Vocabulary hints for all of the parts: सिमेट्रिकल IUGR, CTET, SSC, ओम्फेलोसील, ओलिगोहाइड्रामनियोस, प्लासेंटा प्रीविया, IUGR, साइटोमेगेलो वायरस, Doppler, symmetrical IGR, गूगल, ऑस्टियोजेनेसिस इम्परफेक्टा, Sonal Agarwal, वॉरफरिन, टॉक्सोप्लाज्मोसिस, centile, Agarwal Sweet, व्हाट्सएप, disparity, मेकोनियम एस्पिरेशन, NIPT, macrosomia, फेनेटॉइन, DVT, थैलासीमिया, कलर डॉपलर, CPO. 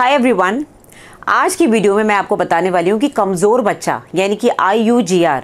Hi everyone, आज की video में मैं आपको बताने वाली हूँ कि कमज़ोर बच्चा यानी कि IUGR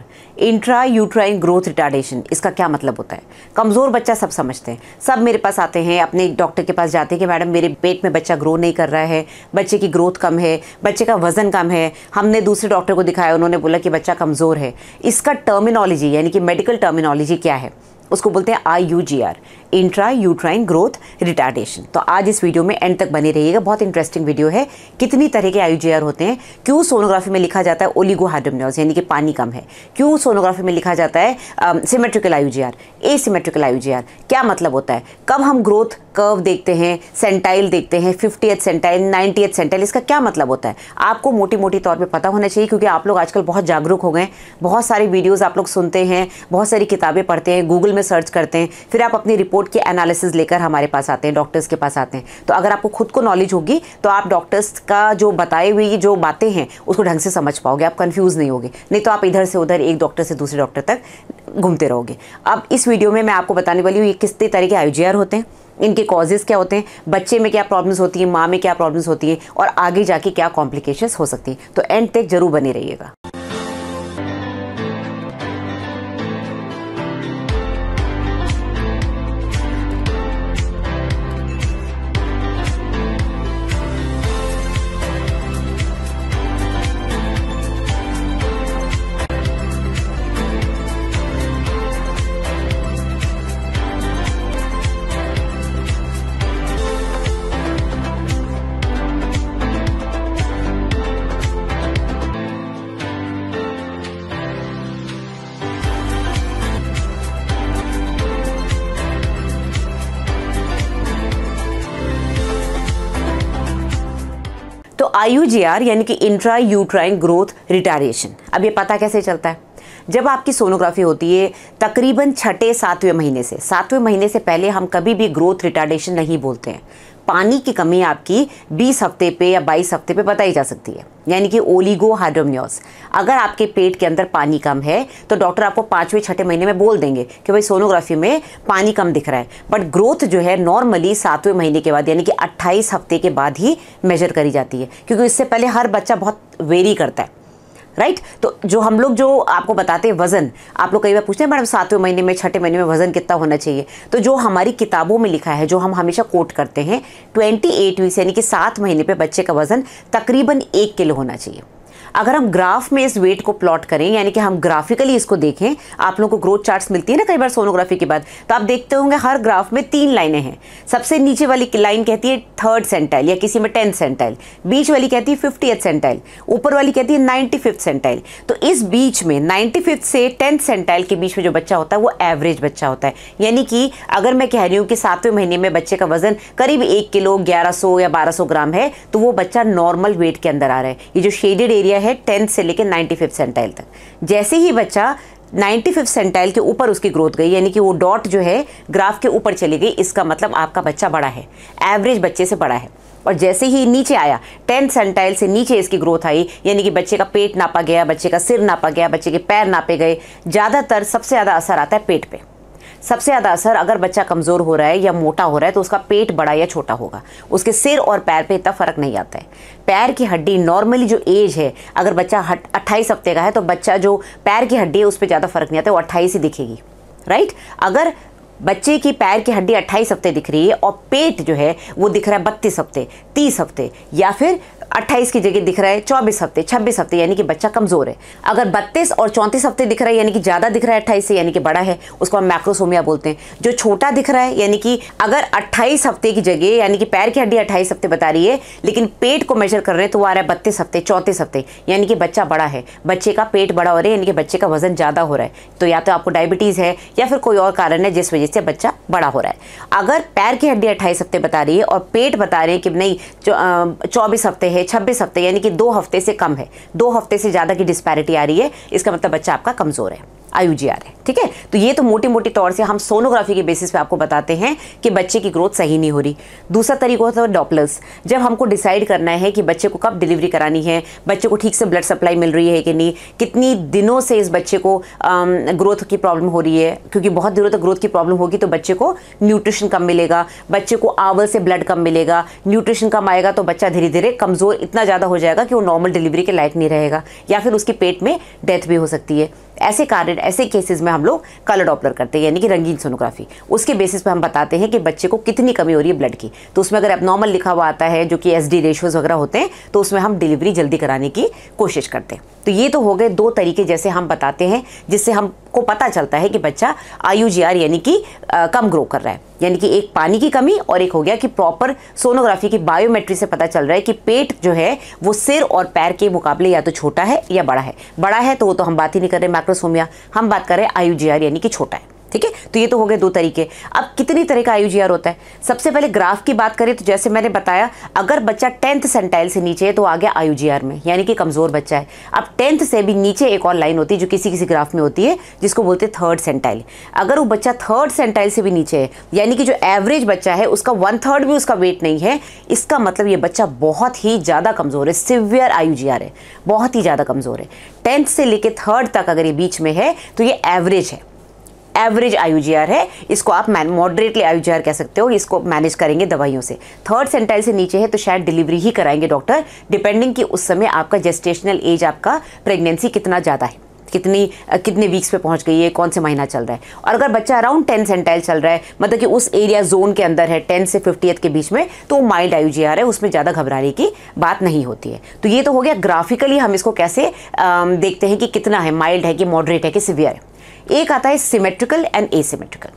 intra uterine growth retardation इसका क्या मतलब होता है। कमज़ोर बच्चा सब समझते हैं, सब मेरे पास आते हैं, अपने डॉक्टर के पास जाते हैं कि मैडम मेरे पेट में बच्चा ग्रो नहीं कर रहा है, बच्चे की ग्रोथ कम है, बच्चे का वज़न कम है, हमने दूसरे डॉक्टर को दिखाया, उन्होंने बोला कि बच्चा कमज़ोर है। इसका टर्मिनोलॉजी यानी कि मेडिकल टर्मिनोलॉजी क्या है, उसको बोलते हैं IUGR intra uterine growth retardation. तो आज इस वीडियो में एंड तक बने रहिएगा, बहुत इंटरेस्टिंग वीडियो है। कितनी तरह के IUGR होते हैं, क्यों सोनोग्राफी में लिखा जाता है ओलिगोहाइड्रामनियोस यानी कि पानी कम है, क्यों सोनोग्राफी में लिखा जाता है सिमेट्रिकल IUGR, एसिमेट्रिकल IUGR, क्या मतलब होता है, कब हम ग्रोथ कर्व देखते हैं, सेंटाइल देखते हैं, 50th सेंटाइल, 90th सेंटाइल, इसका क्या मतलब होता है आपको मोटी मोटी तौर पे पता होना चाहिए, क्योंकि आप लोग आजकल बहुत जागरूक हो गए, बहुत सारे वीडियोस आप लोग सुनते हैं, बहुत सारी किताबें पढ़ते हैं, गूगल में सर्च करते हैं, फिर आप अपनी रिपोर्ट के एनालिसिस लेकर हमारे पास आते हैं, डॉक्टर्स के पास आते हैं। तो अगर आपको खुद को नॉलेज होगी तो आप डॉक्टर्स का जो बताए हुए जो बातें हैं उसको ढंग से समझ पाओगे, आप कंफ्यूज नहीं होगे, नहीं तो आप इधर से उधर एक डॉक्टर से दूसरे डॉक्टर तक घूमते रहोगे। अब इस वीडियो में मैं आपको बताने वाली हूँ ये किस तरह के IUGR होते हैं, इनके कॉजेज़ क्या होते हैं, बच्चे में क्या प्रॉब्लम्स होती हैं, माँ में क्या प्रॉब्लम्स होती हैं और आगे जाके क्या कॉम्प्लिकेशंस हो सकती हैं। तो एंड तक जरूर बने रहिएगा। IUGR यानी कि इंट्रा यूट्राइन ग्रोथ रिटार्डेशन, अब ये पता कैसे चलता है, जब आपकी सोनोग्राफी होती है तकरीबन छठे सातवें महीने से, पहले हम कभी भी ग्रोथ रिटार्डेशन नहीं बोलते हैं। पानी की कमी आपकी 20 हफ्ते पे या 22 हफ्ते पे बताई जा सकती है, यानी कि ओलिगोहाइड्रामनियोस। अगर आपके पेट के अंदर पानी कम है तो डॉक्टर आपको पाँचवें छठे महीने में बोल देंगे कि भाई सोनोग्राफी में पानी कम दिख रहा है, बट ग्रोथ जो है नॉर्मली सातवें महीने के बाद यानी कि 28 हफ्ते के बाद ही मेजर करी जाती है, क्योंकि इससे पहले हर बच्चा बहुत वेरी करता है, राइट। तो जो हम लोग जो आपको बताते हैं वज़न, आप लोग कई बार पूछते हैं मैडम सातवें महीने में छठे महीने में वज़न कितना होना चाहिए, तो जो हमारी किताबों में लिखा है, जो हम हमेशा कोट करते हैं, 28 वीक्स यानी कि 7 महीने पे बच्चे का वज़न तकरीबन 1 किलो होना चाहिए। अगर हम ग्राफ में इस वेट को प्लॉट करें यानी कि हम ग्राफिकली इसको देखें, आप लोगों को ग्रोथ चार्ट्स मिलती है ना कई बार सोनोग्राफी के बाद, तो आप देखते होंगे हर ग्राफ में 3 लाइनें हैं। सबसे नीचे वाली लाइन कहती है 3rd सेंटाइल या किसी में 10th सेंटाइल, बीच वाली कहती है 50th सेंटाइल, ऊपर वाली कहती है 95th सेंटाइल। तो इस बीच में 95th से 10th सेंटाइल के बीच में जो बच्चा होता है वो एवरेज बच्चा होता है, यानी कि अगर मैं कह रही हूँ कि 7वें महीने में बच्चे का वजन करीब 1 किलो 1100 या 1200 ग्राम है, तो वो बच्चा नॉर्मल वेट के अंदर आ रहा है। ये जो शेडेड एरिया है 10th से लेकर 95th सेंटाइल तक, जैसे ही बच्चा 95th सेंटाइल के ऊपर उसकी ग्रोथ गई यानी कि वो डॉट जो है ग्राफ के ऊपर चली गई, इसका मतलब आपका बच्चा बड़ा है, एवरेज बच्चे से बड़ा है। और जैसे ही नीचे आया 10th सेंटाइल से नीचे इसकी ग्रोथ आई, यानी कि बच्चे का पेट नापा गया, बच्चे का सिर नापा गया, बच्चे के पैर नापे गए। ज़्यादातर सबसे ज़्यादा असर आता है पेट पे, सबसे ज़्यादा असर अगर बच्चा कमज़ोर हो रहा है या मोटा हो रहा है तो उसका पेट बड़ा या छोटा होगा, उसके सिर और पैर पे इतना फ़र्क नहीं आता है। पैर की हड्डी नॉर्मली जो एज है, अगर बच्चा 28 हफ्ते का है तो बच्चा जो पैर की हड्डी है उस पर ज़्यादा फ़र्क नहीं आता है, वो 28 ही दिखेगी, राइट। अगर बच्चे की पैर की हड्डी 28 हफ्ते दिख रही है और पेट जो है वो दिख रहा है 32 हफ्ते 30 हफ्ते या फिर 28 की जगह दिख रहा है 24 हफ्ते 26 हफ्ते, यानी कि बच्चा कमज़ोर है। अगर 32 और 34 हफ्ते दिख रहा है यानी कि ज़्यादा दिख रहा है 28 से, यानी कि बड़ा है, उसको हम मैक्रोसोमिया बोलते हैं। जो छोटा दिख रहा है यानी कि अगर 28 हफ्ते की जगह यानी कि पैर की हड्डी 28 हफ्ते बता रही है लेकिन पेट को मेजर कर रहे हैं तो वो आ रहा है 32 हफ्ते 34 हफ्ते, यानी कि बच्चा बड़ा है, बच्चे का पेट बड़ा हो रहा है यानी कि बच्चे का वजन ज़्यादा हो रहा है। तो या तो आपको डायबिटीज़ है या फिर कोई और कारण है जिस वजह से बच्चा बड़ा हो रहा है। अगर पैर की हड्डी 28 हफ्ते बता रही है और पेट बता रहे हैं कि नहीं 24 हफ्ते 26 हफ्ते यानी कि 2 हफ्ते से कम है, 2 हफ्ते से ज़्यादा की डिस्पैरिटी आ रही है, इसका मतलब बच्चा आपका कमज़ोर है। IUGR है। ठीक है, तो ये तो मोटे मोटे तौर से हम सोनोग्राफी के बेसिस पे आपको बताते हैं कि बच्चे की ग्रोथ सही नहीं हो रही। दूसरा तरीका होता है डॉपलर्स। जब हमको डिसाइड करना है कि बच्चे को कब डिलीवरी करानी है, बच्चे को ठीक से ब्लड सप्लाई मिल रही है कि नहीं, कितनी दिनों से इस बच्चे को ग्रोथ की प्रॉब्लम हो रही है, क्योंकि बहुत दिनों तक ग्रोथ की प्रॉब्लम होगी तो बच्चे को न्यूट्रिशन कम मिलेगा, बच्चे को आवल से ब्लड कम मिलेगा, न्यूट्रिशन कम आएगा तो बच्चा धीरे धीरे कमज़ोर इतना ज़्यादा हो जाएगा कि वो नॉर्मल डिलीवरी के लायक नहीं रहेगा या फिर उसके पेट में डेथ भी हो सकती है। ऐसे कारण, ऐसे केसेस में हम लोग कलर डॉपलर करते हैं, यानी कि रंगीन सोनोग्राफी। उसके बेसिस पे हम बताते हैं कि बच्चे को कितनी कमी हो रही है ब्लड की। तो उसमें अगर एबनॉर्मल लिखा हुआ आता है जो कि SD रेशियोज वगैरह होते हैं तो उसमें हम डिलीवरी जल्दी कराने की कोशिश करते हैं। तो ये तो हो गए दो तरीके जैसे हम बताते हैं जिससे हमको पता चलता है कि बच्चा IUGR यानी कि कम ग्रो कर रहा है, यानी कि एक पानी की कमी और एक हो गया कि प्रॉपर सोनोग्राफी की बायोमेट्री से पता चल रहा है कि पेट जो है वो सिर और पैर के मुकाबले या तो छोटा है या बड़ा है। बड़ा है तो वो तो हम बात ही नहीं कर रहे मैक्रोसोमिया, हम बात कर रहे हैं IUGR यानी कि छोटा है। ठीक है, तो ये तो हो गए दो तरीके। अब कितनी तरह का IUGR होता है? सबसे पहले ग्राफ की बात करें तो जैसे मैंने बताया अगर बच्चा 10th सेंटाइल से नीचे है तो आ गया IUGR में, यानी कि कमज़ोर बच्चा है। अब 10th से भी नीचे एक और लाइन होती है जो किसी किसी ग्राफ में होती है जिसको बोलते हैं 3rd सेंटाइल। अगर वो बच्चा 3rd सेंटाइल से भी नीचे है, यानी कि जो एवरेज बच्चा है उसका 1/3 भी उसका वेट नहीं है, इसका मतलब ये बच्चा बहुत ही ज़्यादा कमज़ोर है, सिवियर IUGR है, बहुत ही ज़्यादा कमज़ोर है। 10th से लेकर 3rd तक अगर ये बीच में है तो ये एवरेज है, एवरेज IUGR है। इसको आप मॉडरेटली IUGR कह सकते हो, इसको मैनेज करेंगे दवाइयों से। 3rd सेंटाइल से नीचे है तो शायद डिलीवरी ही कराएंगे डॉक्टर, डिपेंडिंग कि उस समय आपका जेस्टेशनल एज, आपका प्रेगनेंसी कितना ज़्यादा है, कितने वीक्स पे पहुंच गई है, कौन से महीना चल रहा है। और अगर बच्चा अराउंड 10 सेंटाइल चल रहा है, मतलब कि उस एरिया जोन के अंदर है 10 से 50th के बीच में, तो माइल्ड IUGR है, उसमें ज़्यादा घबराने की बात नहीं होती है। तो ये तो हो गया ग्राफिकली हम इसको कैसे देखते हैं कि कितना है, माइल्ड है कि मॉडरेट है कि सिवियर है। एक आता है symmetrical and asymmetrical.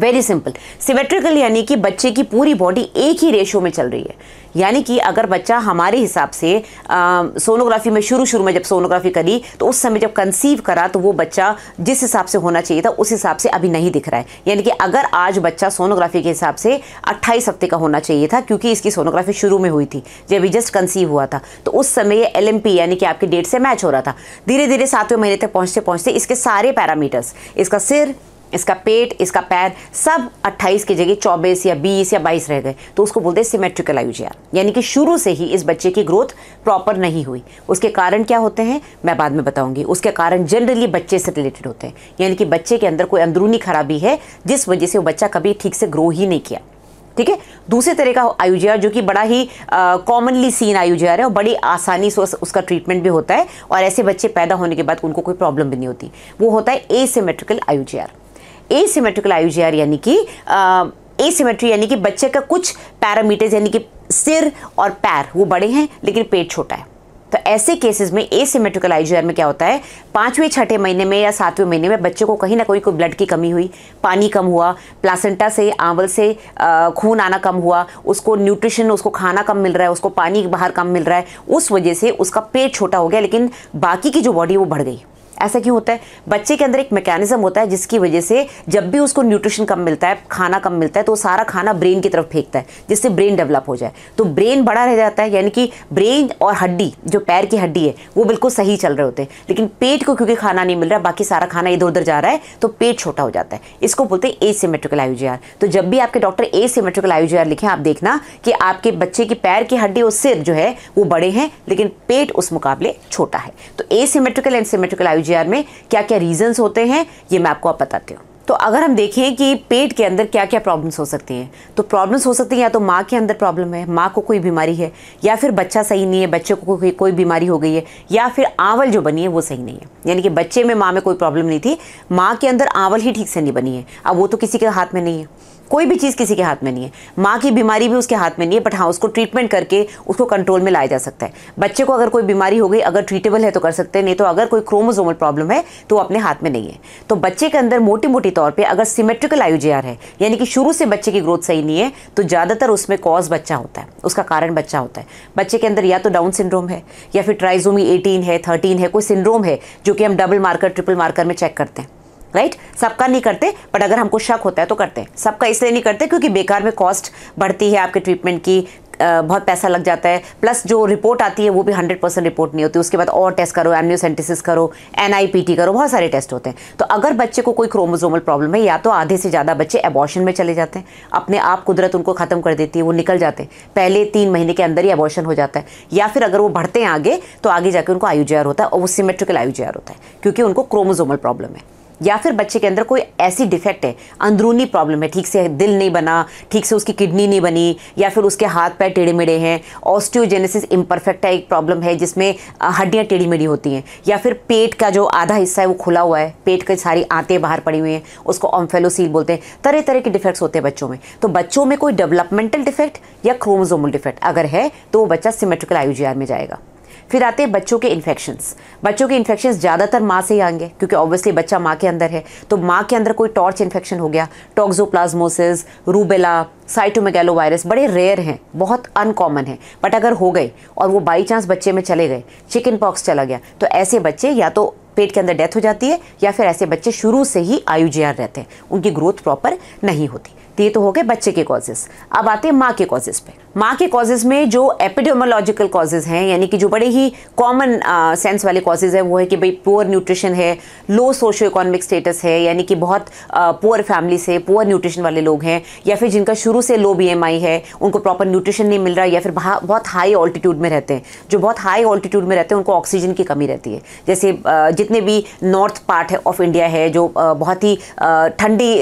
Very simple, symmetrical यानी कि बच्चे की पूरी बॉडी एक ही रेशियो में चल रही है, यानी कि अगर बच्चा हमारे हिसाब से सोनोग्राफी में शुरू में जब सोनोग्राफी करी तो उस समय जब कंसीव करा तो वो बच्चा जिस हिसाब से होना चाहिए था उस हिसाब से अभी नहीं दिख रहा है। यानी कि अगर आज बच्चा सोनोग्राफी के हिसाब से 28 हफ्ते का होना चाहिए था, क्योंकि इसकी सोनोग्राफी शुरू में हुई थी जब ये जस्ट कंसीव हुआ था, तो उस समय ये LMP यानी कि आपकी डेट से मैच हो रहा था। धीरे धीरे 7वें महीने तक पहुँचते पहुँचते इसके सारे पैरामीटर्स, इसका सिर, इसका पेट, इसका पैर, सब 28 की जगह 24 या 20 या 22 रह गए, तो उसको बोलते हैं सिमेट्रिकल IUGR, यानी कि शुरू से ही इस बच्चे की ग्रोथ प्रॉपर नहीं हुई। उसके कारण क्या होते हैं मैं बाद में बताऊंगी। उसके कारण जनरली बच्चे से रिलेटेड होते हैं, यानी कि बच्चे के अंदर कोई अंदरूनी खराबी है जिस वजह से वो बच्चा कभी ठीक से ग्रो ही नहीं किया। ठीक है, दूसरे तरह का IUGR जो कि बड़ा ही कॉमनली सीन IUGR है और बड़ी आसानी से उसका ट्रीटमेंट भी होता है और ऐसे बच्चे पैदा होने के बाद उनको कोई प्रॉब्लम भी नहीं होती, वो होता है एसिमेट्रिकल IUGR। एसिमेट्रिकल IUGR यानी कि एसिमेट्री यानी कि बच्चे का कुछ पैरामीटर्स यानी कि सिर और पैर वो बड़े हैं लेकिन पेट छोटा है। तो ऐसे केसेस में एसिमेट्रिकल IUGR में क्या होता है, 5वें 6ठे महीने में या 7वें महीने में बच्चे को कहीं ना कहीं कोई ब्लड की कमी हुई, पानी कम हुआ, प्लासेंटा से आंवल से खून आना कम हुआ, उसको न्यूट्रिशन, उसको खाना कम मिल रहा है, उसको पानी बाहर कम मिल रहा है, उस वजह से उसका पेट छोटा हो गया लेकिन बाकी की जो बॉडी वो बढ़ गई। ऐसा क्यों होता है? बच्चे के अंदर एक मैकेनिज्म होता है जिसकी वजह से जब भी उसको न्यूट्रिशन कम मिलता है, खाना कम मिलता है, तो सारा खाना ब्रेन की तरफ फेंकता है जिससे ब्रेन डेवलप हो जाए, तो ब्रेन बड़ा रह जाता है, यानी कि ब्रेन और हड्डी जो पैर की हड्डी है वो बिल्कुल सही चल रहे होते हैं, लेकिन पेट को क्योंकि खाना नहीं मिल रहा, बाकी सारा खाना इधर उधर जा रहा है तो पेट छोटा हो जाता है। इसको बोलते हैं एसिमेट्रिकल IUGR। तो जब भी आपके डॉक्टर एसिमेट्रिकल IUGR लिखें आप देखना कि आपके बच्चे की पैर की हड्डी और सिर जो है वो बड़े हैं लेकिन पेट उस मुकाबले छोटा है। तो एसिमेट्रिकल एंड सिमेट्रिकल IUGR में क्या क्या रीजंस होते हैं ये मैं आपको बताती हूँ। तो अगर हम देखें कि पेट के अंदर क्या क्या प्रॉब्लम्स हो सकती हैं, तो प्रॉब्लम्स हो सकती हैं या तो माँ के अंदर प्रॉब्लम है, माँ को कोई बीमारी है, या फिर बच्चा सही नहीं है, बच्चे को कोई बीमारी हो गई है, या फिर आंवल जो बनी है वो सही नहीं है, यानी कि बच्चे में माँ में कोई प्रॉब्लम नहीं थी, माँ के अंदर आंवल ही ठीक से नहीं बनी है। अब वो तो किसी के हाथ में नहीं है, कोई भी चीज़ किसी के हाथ में नहीं है, माँ की बीमारी भी उसके हाथ में नहीं है, बट हाँ उसको ट्रीटमेंट करके उसको कंट्रोल में लाया जा सकता है। बच्चे को अगर कोई बीमारी हो गई, अगर ट्रीटेबल है तो कर सकते हैं, नहीं तो अगर कोई क्रोमोसोमल प्रॉब्लम है तो अपने हाथ में नहीं है। तो बच्चे के अंदर मोटी मोटी तौर पे अगर सिमेट्रिकल IUGR है, यानी कि शुरू से बच्चे की ग्रोथ सही नहीं है, तो ज़्यादातर उसमें कॉज बच्चा होता है, उसका कारण बच्चा होता है। बच्चे के अंदर या तो डाउन सिंड्रोम है या फिर ट्राइसोमी 18 है, 13 है, कोई सिंड्रोम है जो कि हम डबल मार्कर ट्रिपल मार्कर में चेक करते हैं। राइट, सबका नहीं करते, बट अगर हमको शक होता है तो करते हैं। सबका इसलिए नहीं करते क्योंकि बेकार में कॉस्ट बढ़ती है आपके ट्रीटमेंट की, बहुत पैसा लग जाता है, प्लस जो रिपोर्ट आती है वो भी 100% रिपोर्ट नहीं होती। उसके बाद और टेस्ट करो, एमनियोसेंटेसिस करो, NIPT करो, बहुत सारे टेस्ट होते हैं। तो अगर बच्चे को कोई क्रोमोसोमल प्रॉब्लम है, या तो आधे से ज़्यादा बच्चे एबॉर्शन में चले जाते हैं, अपने आप कुदरत उनको ख़त्म कर देती है, वो निकल जाते हैं, पहले 3 महीने के अंदर ही एबॉर्शन हो जाता है। या फिर अगर वो बढ़ते हैं आगे तो आगे जाके उनको IUGR होता है, और वो सिमेट्रिकल IUGR होता है क्योंकि उनको क्रोमोसोमल प्रॉब्लम है। या फिर बच्चे के अंदर कोई ऐसी डिफेक्ट है, अंदरूनी प्रॉब्लम है, ठीक से दिल नहीं बना, ठीक से उसकी किडनी नहीं बनी, या फिर उसके हाथ पैर टेढ़े मेढ़े हैं। ऑस्टियोजेनेसिस इम्परफेक्टा एक प्रॉब्लम है जिसमें हड्डियाँ टेढ़ी मेढ़ी होती हैं। या फिर पेट का जो आधा हिस्सा है वो खुला हुआ है, पेट की सारी आंतें बाहर पड़ी हुई हैं, उसको ओम्फेलोसील बोलते हैं। तरह तरह के डिफेक्ट्स होते हैं बच्चों में। तो बच्चों में कोई डेवलपमेंटल डिफेक्ट या क्रोमोसोमल डिफेक्ट अगर है तो वो बच्चा सिमेट्रिकल IUGR में जाएगा। फिर आते हैं बच्चों के इन्फेक्शंस। बच्चों के इन्फेक्शंस ज़्यादातर माँ से ही आएंगे क्योंकि ऑब्वियसली बच्चा माँ के अंदर है। तो माँ के अंदर कोई टॉर्च इन्फेक्शन हो गया, टॉक्सोप्लाज्मोसिस, रूबेला, साइटोमेगेलो वायरस बड़े रेयर हैं, बहुत अनकॉमन है, बट अगर हो गए और वो बाई चांस बच्चे में चले गए, चिकन पॉक्स चला गया, तो ऐसे बच्चे या तो पेट के अंदर डेथ हो जाती है, या फिर ऐसे बच्चे शुरू से ही IUGR रहते हैं, उनकी ग्रोथ प्रॉपर नहीं होती। तो ये तो हो गए बच्चे के कॉजेज़। अब आते हैं माँ के कॉजेज़ पे। माँ के कॉजेज़ में जो एपिडेमोलॉजिकल कॉजेज़ हैं, यानी कि जो बड़े ही कॉमन सेंस वाले कॉजेज़ हैं, वो है कि भाई पुअर न्यूट्रिशन है, लो सोशो इकोनॉमिक स्टेटस है, यानी कि बहुत पुअर फैमिली से पुअर न्यूट्रिशन वाले लोग हैं, या फिर जिनका शुरू से लो BMI है, उनको प्रॉपर न्यूट्रिशन नहीं मिल रहा, या फिर बहुत हाई ऑल्टीट्यूड में रहते हैं। जो बहुत हाई ऑल्टीट्यूड में रहते हैं उनको ऑक्सीजन की कमी रहती है। जैसे जितने भी नॉर्थ पार्ट ऑफ इंडिया है, जो बहुत ही ठंडी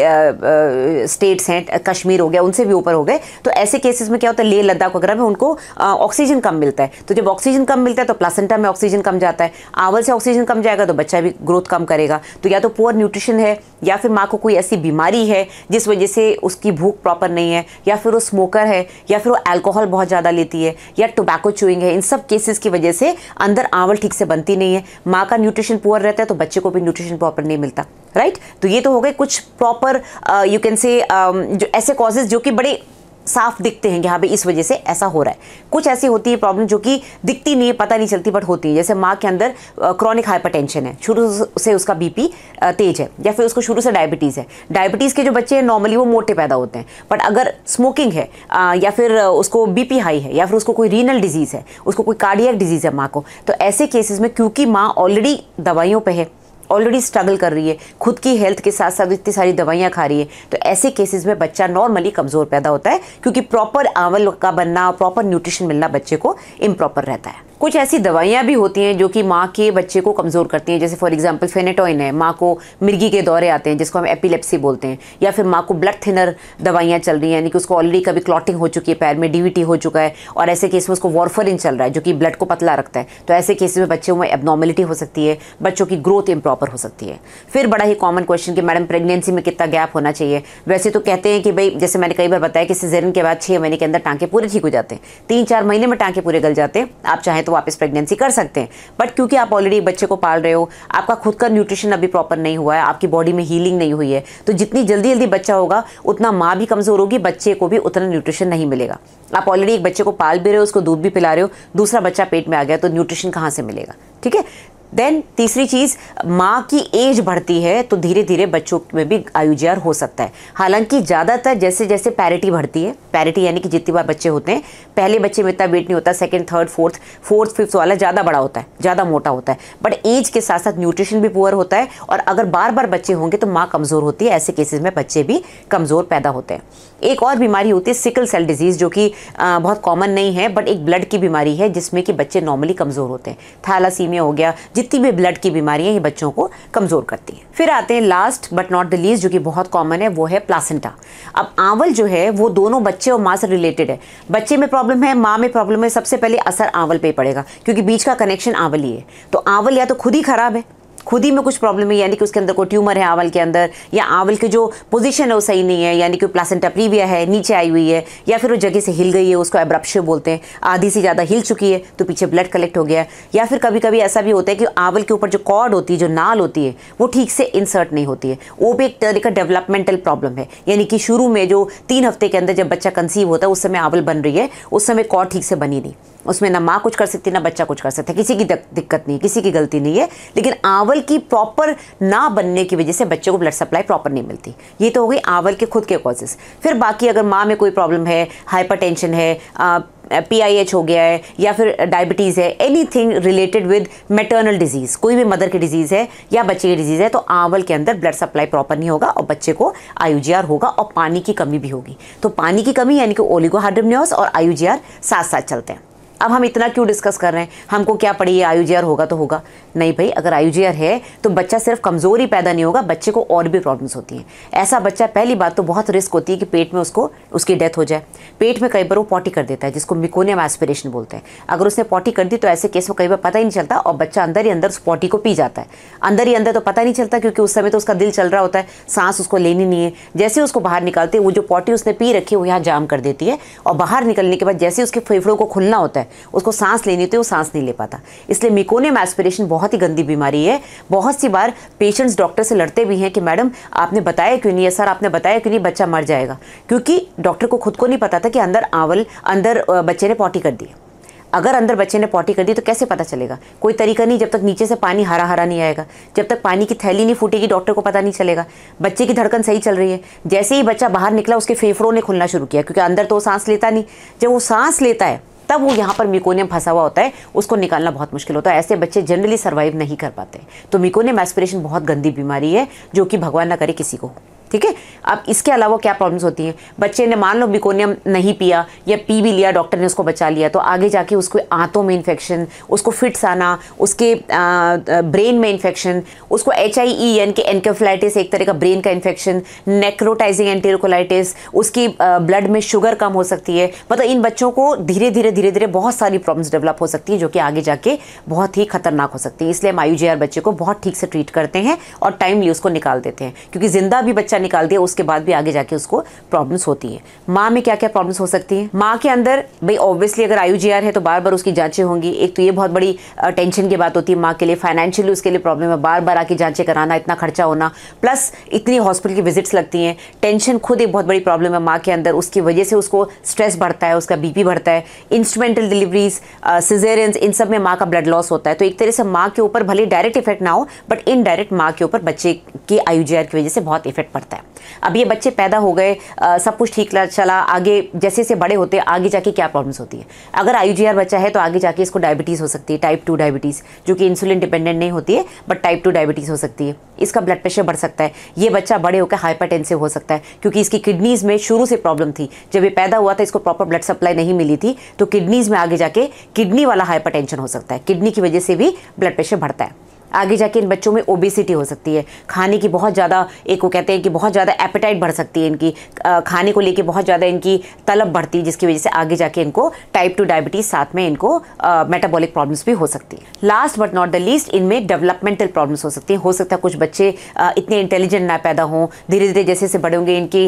स्टेट्स हैं, कश्मीर हो गया, उनसे भी ऊपर हो गए, तो ऐसे केसेस में क्या होता है, लेह लद्दाख वगैरह में उनको ऑक्सीजन कम मिलता है। तो जब ऑक्सीजन कम मिलता है तो प्लासेंटा में ऑक्सीजन कम जाता है, आंवल से ऑक्सीजन कम जाएगा तो बच्चा भी ग्रोथ कम करेगा। तो या तो पुअर न्यूट्रिशन है, या फिर माँ को कोई ऐसी बीमारी है जिस वजह से उसकी भूख प्रॉपर नहीं है, या फिर वो स्मोकर है, या फिर वो अल्कोहल बहुत ज़्यादा लेती है, या टोबैको चूइंग है। इन सब केसेस की वजह से अंदर आंवल ठीक से बनती नहीं है, माँ का न्यूट्रिशन पुअर रहता है तो बच्चे को भी न्यूट्रिशन प्रॉपर नहीं मिलता, राइट। तो ये तो हो गए कुछ प्रॉपर यू कैन से जो ऐसे कॉजेज जो कि बड़े साफ दिखते हैं कि हाँ भाई इस वजह से ऐसा हो रहा है। कुछ ऐसी होती है प्रॉब्लम जो कि दिखती नहीं है, पता नहीं चलती, बट होती है। जैसे माँ के अंदर क्रॉनिक हाइपरटेंशन है, शुरू से उसका BP तेज है, या फिर उसको शुरू से डायबिटीज़ है। डायबिटीज़ के जो बच्चे हैं नॉर्मली वो मोटे पैदा होते हैं, बट अगर स्मोकिंग है या फिर उसको BP हाई है, या फिर उसको कोई रीनल डिजीज़ है, उसको कोई कार्डियक डिजीज़ है माँ को, तो ऐसे केसेस में क्योंकि माँ ऑलरेडी दवाइयों पर है, ऑलरेडी स्ट्रगल कर रही है खुद की हेल्थ के साथ साथ, इतनी सारी दवाइयाँ खा रही है, तो ऐसे केसेस में बच्चा नॉर्मली कमज़ोर पैदा होता है क्योंकि प्रॉपर आंवल का बनना और प्रॉपर न्यूट्रिशन मिलना बच्चे को इम्प्रॉपर रहता है। कुछ ऐसी दवाइयाँ भी होती हैं जो कि माँ के बच्चे को कमज़ोर करती हैं। जैसे फॉर एग्जांपल फेनेटॉइन है, माँ को मिर्गी के दौरे आते हैं जिसको हम एपिलेप्सी बोलते हैं, या फिर माँ को ब्लड थिनर दवाइयाँ चल रही हैं, यानी कि उसको ऑलरेडी कभी क्लॉटिंग हो चुकी है, पैर में DVT हो चुका है, और ऐसे केस में उसको वॉरफरिन चल रहा है जो कि ब्लड को पतला रखता है, तो ऐसे केस में बच्चों में एबनॉर्मलिटी हो सकती है, बच्चों की ग्रोथ इम्प्रॉपर हो सकती है। फिर बड़ा ही कॉमन क्वेश्चन कि मैडम प्रेगनेंसी में कितना गैप होना चाहिए। वैसे तो कहते हैं कि भाई, जैसे मैंने कई बार बताया कि सिज़ेरियन के बाद 6 महीने के अंदर टाँके पूरे ठीक हो जाते हैं, 3-4 महीने में टाँके पूरे गल जाते हैं, आप चाहें तो वापस प्रेगनेंसी कर सकते हैं, बट क्योंकि आप ऑलरेडी बच्चे को पाल रहे हो, आपका खुद का न्यूट्रिशन अभी प्रॉपर नहीं हुआ है, आपकी बॉडी में हीलिंग नहीं हुई है, तो जितनी जल्दी जल्दी बच्चा होगा उतना माँ भी कमज़ोर होगी, बच्चे को भी उतना न्यूट्रिशन नहीं मिलेगा। आप ऑलरेडी एक बच्चे को पाल भी रहे हो, उसको दूध भी पिला रहे हो, दूसरा बच्चा पेट में आ गया तो न्यूट्रिशन कहाँ से मिलेगा, ठीक है। देन तीसरी चीज़, माँ की एज बढ़ती है तो धीरे धीरे बच्चों में भी IUGR हो सकता है। हालांकि ज़्यादातर जैसे जैसे पैरिटी बढ़ती है, पैरिटी यानी कि जितनी बार बच्चे होते हैं, पहले बच्चे में इतना वेट नहीं होता, सेकंड, थर्ड, फोर्थ फिफ्थ वाला ज़्यादा बड़ा होता है, ज़्यादा मोटा होता है, बट एज के साथ साथ न्यूट्रिशन भी पुअर होता है, और अगर बार बार बच्चे होंगे तो माँ कमज़ोर होती है, ऐसे केसेज में बच्चे भी कमज़ोर पैदा होते हैं। एक और बीमारी होती है सिकल सेल डिजीज़, जो कि बहुत कॉमन नहीं है, बट एक ब्लड की बीमारी है जिसमें कि बच्चे नॉर्मली कमज़ोर होते हैं। थैलासीमिया हो गया, जितनी भी ब्लड की बीमारियां ये बच्चों को कमज़ोर करती हैं। फिर आते हैं last but not the least, जो कि बहुत कॉमन है, वो है प्लासेंटा। अब आंवल जो है वो दोनों बच्चे और माँ से रिलेटेड है, बच्चे में प्रॉब्लम है, माँ में प्रॉब्लम है, सबसे पहले असर आंवल पे ही पड़ेगा क्योंकि बीच का कनेक्शन आंवल ही है। तो आंवल या तो खुद ही ख़राब है, खुद ही में कुछ प्रॉब्लम है, यानी कि उसके अंदर कोई ट्यूमर है आंवल के अंदर, या आंवल की जो पोजीशन है वो सही नहीं है, यानी कि प्लासेंटा प्रीविया है, नीचे आई हुई है, या फिर वो जगह से हिल गई है, उसको एब्रप्शन बोलते हैं, आधी से ज़्यादा हिल चुकी है तो पीछे ब्लड कलेक्ट हो गया। या फिर कभी कभी ऐसा भी होता है कि आंवल के ऊपर जो कॉर्ड होती है, जो नाल होती है, वो ठीक से इंसर्ट नहीं होती है, वो भी एक तरह का डेवलपमेंटल प्रॉब्लम है, यानी कि शुरू में जो 3 हफ्ते के अंदर जब बच्चा कंसीव होता है उस समय आंवल बन रही है, उस समय कॉर्ड ठीक से बनी नहीं, उसमें ना माँ कुछ कर सकती ना बच्चा कुछ कर सकता है, किसी की दिक्कत नहीं, किसी की गलती नहीं है, लेकिन आवल की प्रॉपर ना बनने की वजह से बच्चे को ब्लड सप्लाई प्रॉपर नहीं मिलती। ये तो हो गई आवल के खुद के कॉजेज़। फिर बाकी अगर माँ में कोई प्रॉब्लम है, हाइपरटेंशन है, PIH हो गया है या फिर डायबिटीज़ है, anything related with maternal disease, कोई भी मदर की डिजीज़ है या बच्चे की डिजीज़ है, तो आवल के अंदर ब्लड सप्लाई प्रॉपर नहीं होगा और बच्चे को IUGR होगा और पानी की कमी भी होगी। तो पानी की कमी यानी कि ओलिगोहाइड्राम्नियोस और IUGR साथ साथ चलते हैं। अब हम इतना क्यों डिस्कस कर रहे हैं, हमको क्या पड़ी है IUGR होगा तो होगा? नहीं भाई, अगर IUGR है तो बच्चा सिर्फ कमज़ोर ही पैदा नहीं होगा, बच्चे को और भी प्रॉब्लम्स होती हैं। ऐसा बच्चा पहली बात तो बहुत रिस्क होती है कि पेट में उसकी डेथ हो जाए। पेट में कई बार वो पॉटी कर देता है, जिसको मेकोनियम एस्पिरेशन बोलते हैं। अगर उसने पॉटी कर दी तो ऐसे केस में कई बार पता ही नहीं चलता और बच्चा अंदर ही अंदर उस पॉटी को पी जाता है, अंदर ही अंदर तो पता नहीं चलता क्योंकि उस समय तो उसका दिल चल रहा होता है, सांस उसको लेनी नहीं है। जैसे उसको बाहर निकालते वो जो पॉटी उसने पी रखी है वो यहाँ जाम कर देती है और बाहर निकलने के बाद जैसे उसके फेफड़ों को खुलना होता है उसको सांस लेनी होती है, वो सांस नहीं ले पाता। इसलिए मेकोनियम एस्पिरेशन बहुत ही गंदी बीमारी है। बहुत सी बार पेशेंट्स डॉक्टर से लड़ते भी हैं कि मैडम आपने बताया क्यों नहीं है, सर आपने बताया क्यों नहीं, बच्चा मर जाएगा, क्योंकि डॉक्टर को खुद को नहीं पता था कि अंदर बच्चे ने पॉटी कर दी। अगर अंदर बच्चे ने पॉटी कर दी तो कैसे पता चलेगा? कोई तरीका नहीं, जब तक नीचे से पानी हरा हरा नहीं आएगा, जब तक पानी की थैली नहीं फूटेगी डॉक्टर को पता नहीं चलेगा बच्चे की धड़कन सही चल रही है। जैसे ही बच्चा बाहर निकला उसके फेफड़ों ने खुलना शुरू किया, क्योंकि अंदर तो सांस लेता नहीं, जब वो सांस लेता है तब वो यहाँ पर मेकोनियम फंसा हुआ होता है, उसको निकालना बहुत मुश्किल होता है। ऐसे बच्चे जनरली सर्वाइव नहीं कर पाते। तो मेकोनियम एस्पिरेशन बहुत गंदी बीमारी है जो कि भगवान ना करे किसी को, ठीक है। अब इसके अलावा क्या प्रॉब्लम्स होती हैं? बच्चे ने मान लो मेकोनियम नहीं पिया या पी भी लिया, डॉक्टर ने उसको बचा लिया, तो आगे जाके उसको आंतों में इन्फेक्शन, उसको फिट्स आना, उसके ब्रेन में इन्फेक्शन, उसको HIE यानी कि एनकेफेलाइटिस, एक तरह का ब्रेन का इन्फेक्शन, नेक्रोटाइजिंग एंटेरोकोलाइटिस, उसकी ब्लड में शुगर कम हो सकती है। मतलब इन बच्चों को धीरे धीरे बहुत सारी प्रॉब्लम्स डेवलप हो सकती हैं जो कि आगे जाके बहुत ही खतरनाक हो सकती है। इसलिए हम IUGR बच्चे को बहुत ठीक से ट्रीट करते हैं और टाइमली उसको निकाल देते हैं, क्योंकि जिंदा भी बच्चा निकाल दिया उसके बाद भी आगे जाके उसको प्रॉब्लम्स होती हैं। माँ में क्या क्या प्रॉब्लम्स हो सकती हैं? माँ के अंदर भाई ऑब्वियसली अगर IUGR है तो बार बार उसकी जांचें होंगी। एक तो ये बहुत बड़ी टेंशन की बात होती है माँ के लिए, फाइनेंशियली उसके लिए प्रॉब्लम है, बार बार आके जांचें कराना, इतना खर्चा होना, प्लस इतनी हॉस्पिटल की विजिट्स लगती हैं। टेंशन खुद एक बहुत बड़ी प्रॉब्लम है माँ के अंदर, उसकी वजह से उसको स्ट्रेस बढ़ता है, उसका BP बढ़ता है। इंस्ट्रूमेंटल डिलीवरीज, सिजेरियंस, इन सब में माँ का ब्लड लॉस होता है। तो एक तरह से माँ के ऊपर भले डायरेक्ट इफेक्ट ना हो बट इनडायरेक्ट माँ के ऊपर बच्चे के IUGR की वजह से बहुत इफेक्ट पड़ता है। अब ये बच्चे पैदा हो गए, सब कुछ ठीक चला, आगे जैसे जैसे बड़े होते हैं आगे जाके क्या प्रॉब्लम्स होती है? अगर IUGR बच्चा है तो आगे जाके इसको डायबिटीज़ हो सकती है, टाइप 2 डायबिटीज़, जो कि इंसुलिन डिपेंडेंट नहीं होती है बट टाइप 2 डायबिटीज़ हो सकती है। इसका ब्लड प्रेशर बढ़ सकता है, ये बच्चा बड़े होकर हाइपरटेंसिव हो सकता है, क्योंकि इसकी किडनीज़ में शुरू से प्रॉब्लम थी। जब ये पैदा हुआ था इसको प्रॉपर ब्लड सप्लाई नहीं मिली थी, तो किडनीज़ में आगे जाके किडनी वाला हाइपरटेंशन हो सकता है, किडनी की वजह से भी ब्लड प्रेशर बढ़ता है। आगे जाके इन बच्चों में ओबेसिटी हो सकती है, खाने की बहुत ज़्यादा, एक वो कहते हैं कि बहुत ज़्यादा एपेटाइट बढ़ सकती है इनकी, खाने को लेके बहुत ज़्यादा इनकी तलब बढ़ती है, जिसकी वजह से आगे जाके इनको टाइप 2 डायबिटीज़, साथ में इनको मेटाबॉलिक प्रॉब्लम्स भी हो सकती है। Last but not the least, इनमें डेवलपमेंटल प्रॉब्लम्स हो सकती हैं। हो सकता है कुछ बच्चे इतने इंटेलिजेंट ना पैदा हों, धीरे धीरे जैसे जैसे बड़े होंगे इनकी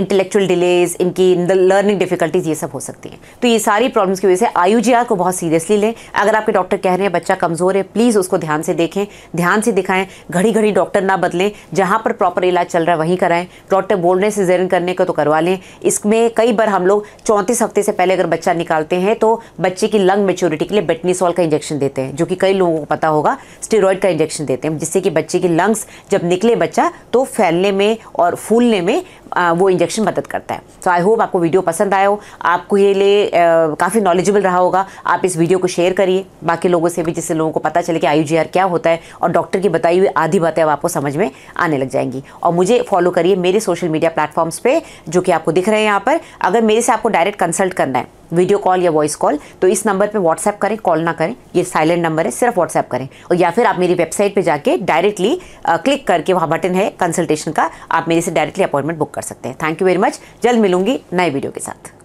इंटेलेक्चुअल डिलेज, इनकी लर्निंग डिफिकल्टीज़, ये सब हो सकती हैं। तो ये सारी प्रॉब्लम्स की वजह से IUGR को बहुत सीरियसली लें। अगर आपके डॉक्टर कह रहे हैं बच्चा कमज़ोर है, प्लीज़ उसको ध्यान से देखें, ध्यान से दिखाएं, घड़ी घड़ी डॉक्टर ना बदलें, जहां पर प्रॉपर इलाज चल रहा है वहीं कराएं। डॉक्टर बोल रहे हैं सिजेरियन करने का तो करवा लें। इसमें कई बार हम लोग 34 हफ्ते से पहले अगर बच्चा निकालते हैं तो बच्चे की लंग मेच्योरिटी के लिए बेटनीसॉल का इंजेक्शन देते हैं, जो कि कई लोगों को पता होगा, स्टेरॉयड का इंजेक्शन देते हैं, जिससे कि बच्चे की लंग्स जब निकले बच्चा तो फैलने में और फूलने में वो इंजेक्शन मदद करता है। सो आई होप आपको वीडियो पसंद आया हो, आपको ये लिए काफ़ी नॉलेजेबल रहा होगा। आप इस वीडियो को शेयर करिए बाकी लोगों से भी, जिससे लोगों को पता चले कि IUGR क्या होता है, और डॉक्टर की बताई हुई आधी बातें अब आपको समझ में आने लग जाएंगी। और मुझे फॉलो करिए मेरे सोशल मीडिया प्लेटफॉर्म्स पे जो कि आपको दिख रहे हैं यहाँ पर। अगर मेरे से आपको डायरेक्ट कंसल्ट करना है, वीडियो कॉल या वॉइस कॉल, तो इस नंबर पे व्हाट्सएप करें, कॉल ना करें, ये साइलेंट नंबर है, सिर्फ व्हाट्सएप करें। और या फिर आप मेरी वेबसाइट पे जाके डायरेक्टली क्लिक करके वहाँ बटन है कंसल्टेशन का, आप मेरे से डायरेक्टली अपॉइंटमेंट बुक कर सकते हैं। थैंक यू वेरी मच, जल्द मिलूंगी नए वीडियो के साथ।